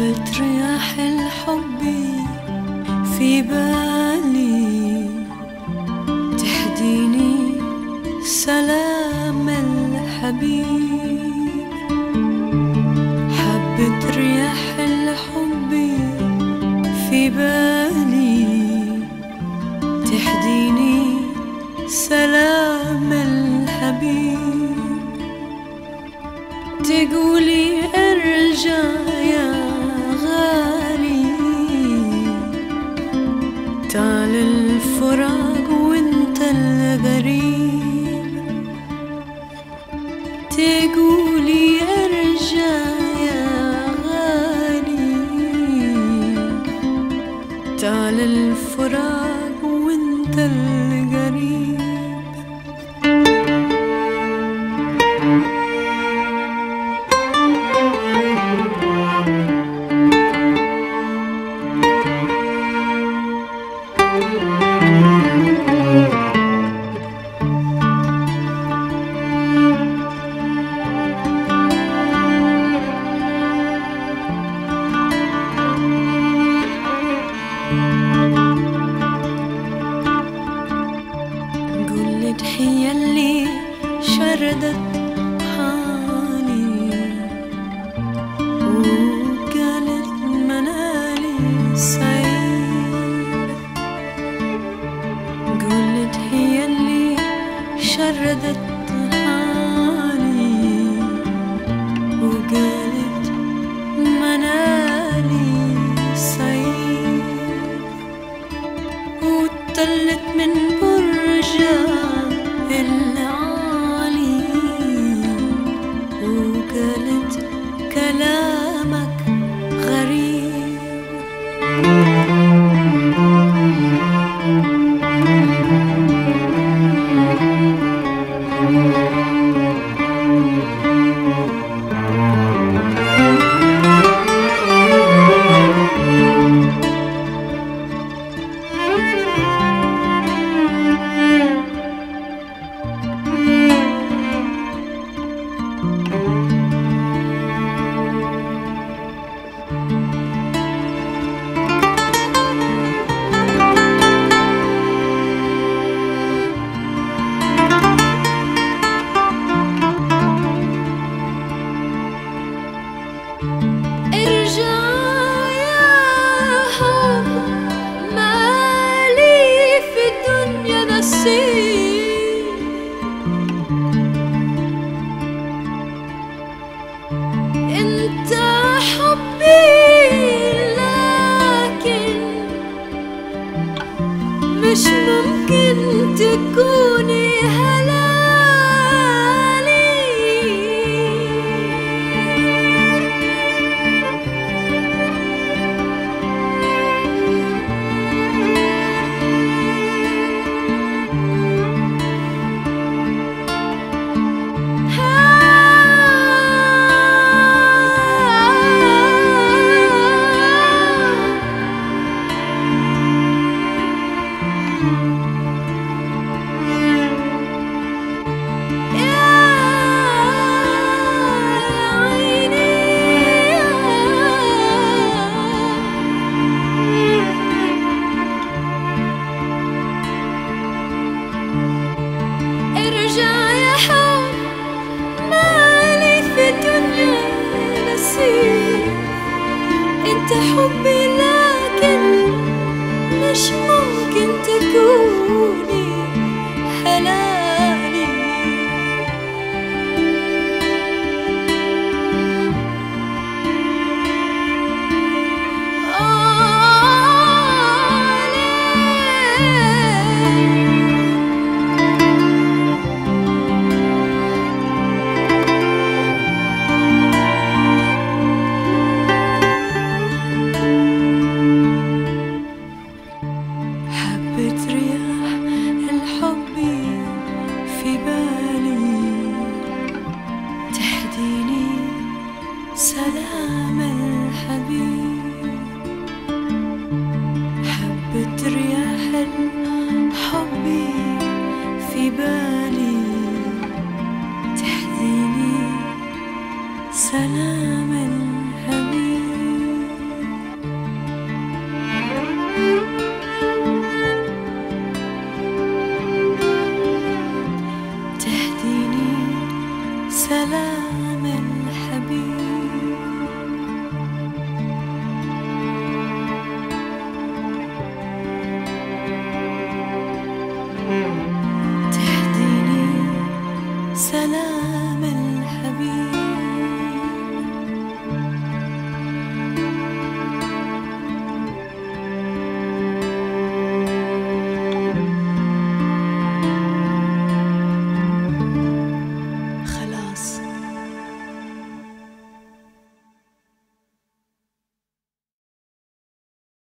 بتريح الحب في بالي تهديني سلام الحبيب. حبة رياح الحب في بالي تهديني سلام الحبيب. تقولي ارجع يا تعال الفراق وانت الغريب. تقولي ارجع يا غالي تعال الفراق وانت الغريب. هي اللي شردت حالي وقالت منالي سعيد. قلت هي اللي شردت حالي وقالت منالي سعيد. واتطلت من برجها العالي وقالت كلامك غريب. مش ممكن تكوني هلالي. سلام الحبيب، حبة رياح الحب في بالي تحزيني. سلام الحبيب.